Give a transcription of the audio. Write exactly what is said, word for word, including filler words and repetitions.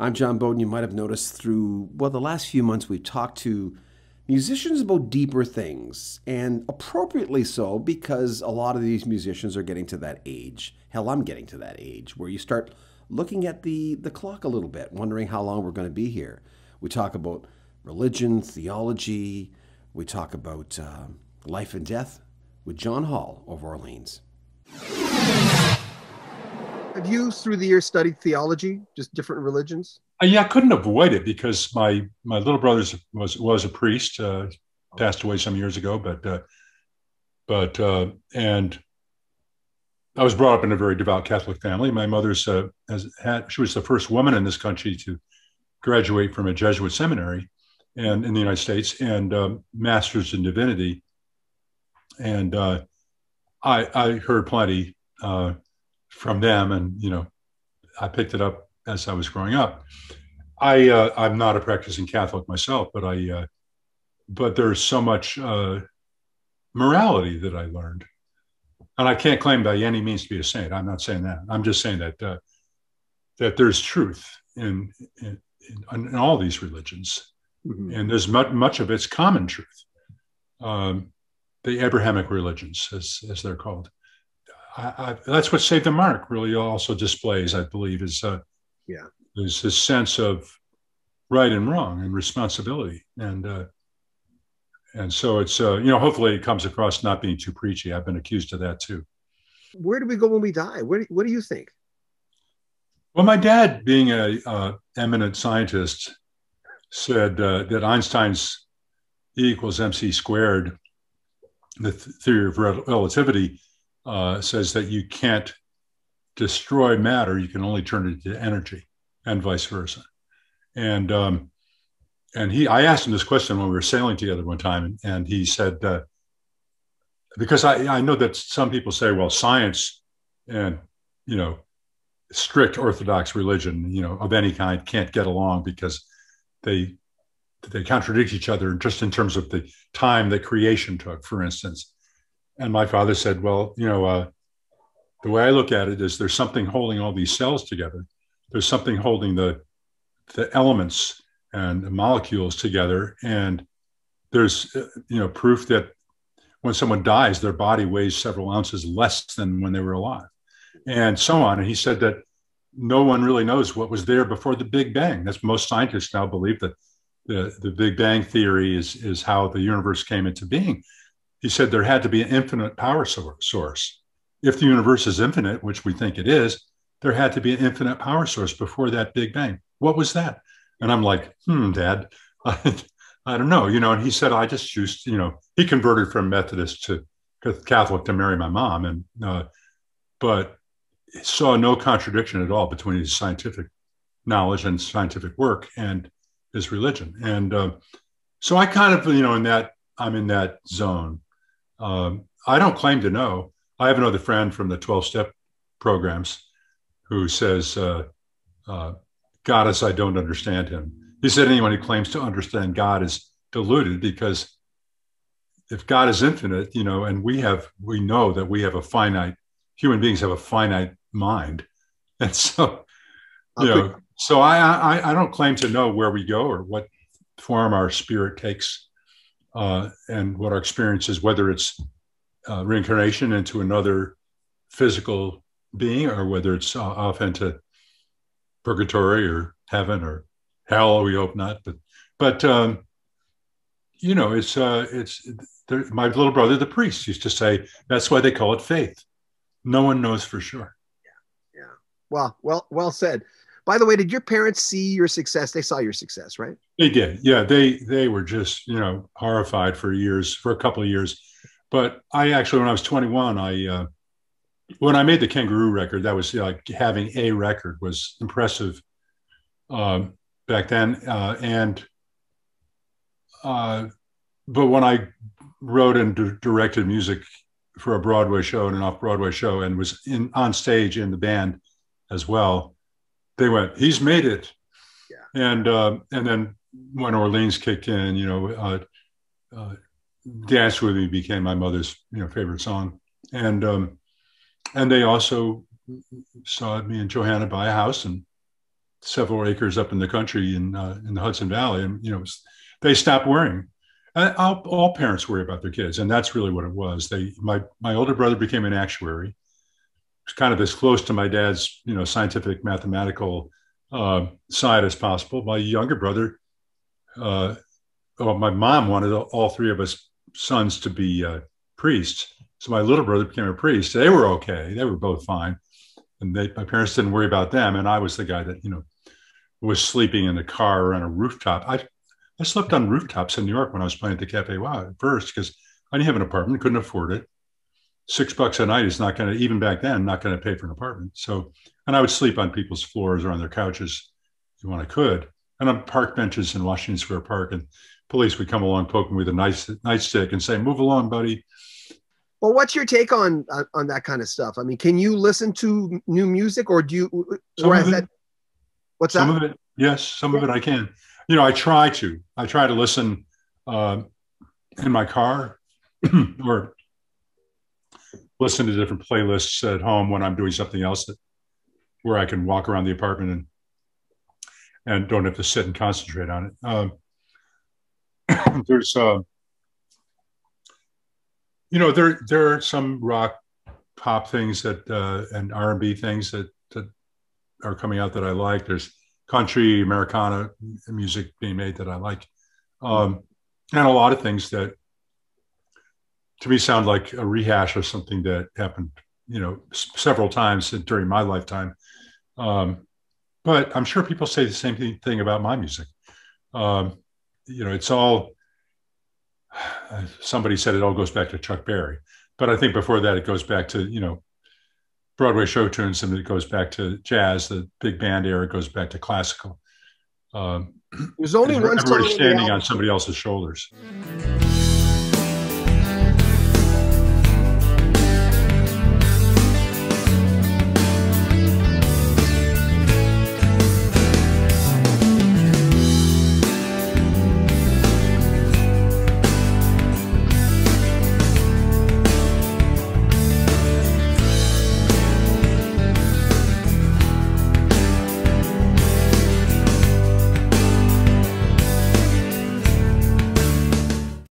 I'm John Bowden. You might have noticed through, well, the last few months we've talked to musicians about deeper things, and appropriately so, because a lot of these musicians are getting to that age. Hell, I'm getting to that age where you start looking at the, the clock a little bit, wondering how long we're going to be here. We talk about religion, theology. We talk about uh, life and death with John Hall of Orleans. Have you, through the years, studied theology, just different religions? Uh, yeah, I couldn't avoid it because my, my little brother was was a priest, uh, passed away some years ago, but uh, but uh, and I was brought up in a very devout Catholic family. My mother's uh, has had she was the first woman in this country to graduate from a Jesuit seminary, and in the United States, and um, master's in divinity. And uh, I I heard plenty uh, from them, and you know, I picked it up as I was growing up. I uh, I'm not a practicing Catholic myself, but I uh, but there's so much uh, morality that I learned, and I can't claim by any means to be a saint. I'm not saying that. I'm just saying that uh, that there's truth in in, in, in all these religions. Mm-hmm. And there's much, much of it's common truth. Um, the Abrahamic religions, as, as they're called. I, I, that's what Save the Mark really also displays, I believe, is, uh, yeah. is this sense of right and wrong and responsibility. And uh, and so it's, uh, you know, hopefully it comes across not being too preachy. I've been accused of that too. Where do we go when we die? Where, what do you think? Well, my dad, being a uh, eminent scientist, said uh, that Einstein's E equals M C squared, the th theory of rel relativity, uh, says that you can't destroy matter; you can only turn it into energy, and vice versa. And um, and he, I asked him this question when we were sailing together one time, and he said, uh, because I I know that some people say, well, science and you know strict Orthodox religion, you know of any kind, can't get along because They, they contradict each other just in terms of the time that creation took, for instance. And my father said, well, you know, uh, the way I look at it is there's something holding all these cells together. There's something holding the, the elements and the molecules together. And there's, uh, you know, proof that when someone dies, their body weighs several ounces less than when they were alive, and so on. And he said that no one really knows what was there before the Big Bang. That's most scientists now believe that the, the Big Bang theory is, is how the universe came into being. He said there had to be an infinite power source. If the universe is infinite, which we think it is, there had to be an infinite power source before that Big Bang. What was that? And I'm like, hmm, Dad, I, I don't know. You know, and he said, I just used, you know, he converted from Methodist to Catholic to marry my mom. And, uh, but, saw no contradiction at all between his scientific knowledge and scientific work and his religion. And uh, so I kind of, you know, in that, I'm in that zone. Um, I don't claim to know. I have another friend from the twelve step programs who says, uh, uh, God is, I don't understand him. He said anyone who claims to understand God is deluded, because if God is infinite, you know, and we have, we know that we have a finite, human beings have a finite mind. And so, you know, so I, I, I don't claim to know where we go or what form our spirit takes uh, and what our experience is, whether it's uh, reincarnation into another physical being or whether it's uh, off into purgatory or heaven or hell. We hope not, but, but um, you know, it's, uh, it's my little brother, the priest, used to say, that's why they call it faith. No one knows for sure. Yeah, yeah. Well, well, well said. By the way, did your parents see your success? They saw your success, right? They did. Yeah, they they were just you know horrified for years, for a couple of years. But I actually, when I was twenty-one, I uh, when I made the Kangaroo record, that was like having a record was impressive um, back then. Uh, and uh, but when I wrote and d directed music for a Broadway show and an off-Broadway show, and was in on stage in the band as well, they went, "He's made it," yeah. and um, and then when Orleans kicked in, you know, uh, uh, "Dance With Me" became my mother's you know favorite song, and um, and they also saw me and Johanna buy a house and several acres up in the country in uh, in the Hudson Valley, and you know, they stopped worrying. And all, all parents worry about their kids, and that's really what it was. They, my my older brother became an actuary. It's kind of as close to my dad's, you know, scientific mathematical uh, side as possible. My younger brother, uh, well, my mom wanted all three of us sons to be uh, priests, so my little brother became a priest. They were okay; they were both fine. And they, my parents didn't worry about them. And I was the guy that, you know, was sleeping in the car or on a rooftop. I I slept on rooftops in New York when I was playing at the Cafe Wha at first, because I didn't have an apartment, couldn't afford it. Six bucks a night is not going to, even back then, not going to pay for an apartment. So, and I would sleep on people's floors or on their couches when I could. And on park benches in Washington Square Park, and police would come along poking with a nightstick and say, move along, buddy. Well, what's your take on, on on that kind of stuff? I mean, can you listen to new music, or do you? Some of it, that, what's some that? of it, yes, some yeah. of it I can. You know, I try to. I try to listen uh, in my car, or listen to different playlists at home when I'm doing something else, that where I can walk around the apartment and and don't have to sit and concentrate on it. Uh, there's. Uh, You know, there there are some rock, pop things that uh, and R and B things that that are coming out that I like. There's country, Americana music being made that I like, um, and a lot of things that to me sound like a rehash of something that happened, you know, several times during my lifetime. Um, but I'm sure people say the same thing, thing about my music. Um, you know, it's all. Somebody said it all goes back to Chuck Berry, but I think before that it goes back to, you know, Broadway show tunes, and it goes back to jazz, the big band era, goes back to classical. Um, There's only one standing on somebody else's shoulders.